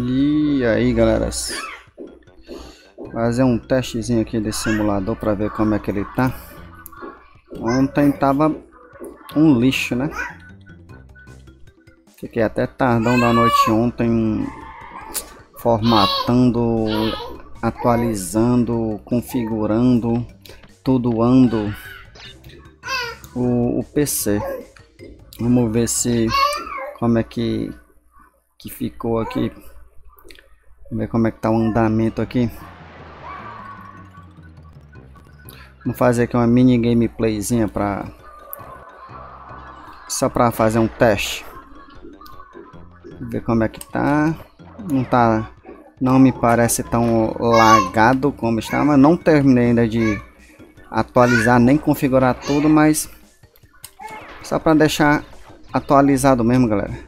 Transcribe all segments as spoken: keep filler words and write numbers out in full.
E aí, galera, fazer um testezinho aqui desse simulador para ver como é que ele tá. Ontem tava um lixo, né? Fiquei até tardão da noite ontem formatando, atualizando, configurando, tudoando o, o P C. Vamos ver se como é que que ficou aqui. Vamos ver como é que tá o andamento aqui. Vamos fazer aqui uma mini gameplayzinha para só para fazer um teste. Vamos ver como é que tá. Não tá, não me parece tão lagado como está, mas não terminei ainda de atualizar nem configurar tudo, mas só para deixar atualizado mesmo, galera.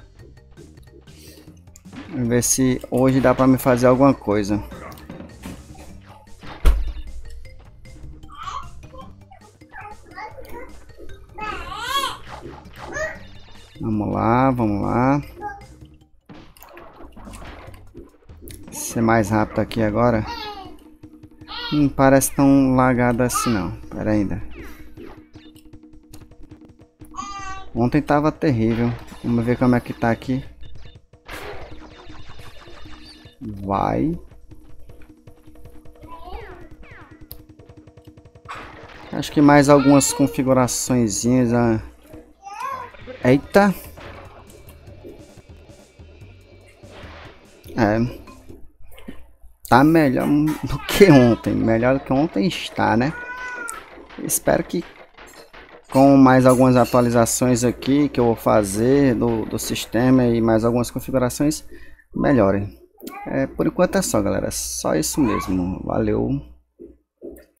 Vamos ver se hoje dá para me fazer alguma coisa. Vamos lá, vamos lá. Ser mais rápido aqui agora. Não parece tão lagado assim não. Pera ainda. Ontem tava terrível. Vamos ver como é que tá aqui. Vai. Acho que mais algumas configuraçõezinhas. Ah. Eita. É. Tá melhor do que ontem, melhor do que ontem está, né? Espero que com mais algumas atualizações aqui que eu vou fazer do, do sistema e mais algumas configurações melhorem. É, por enquanto é só, galera, só isso mesmo. Valeu.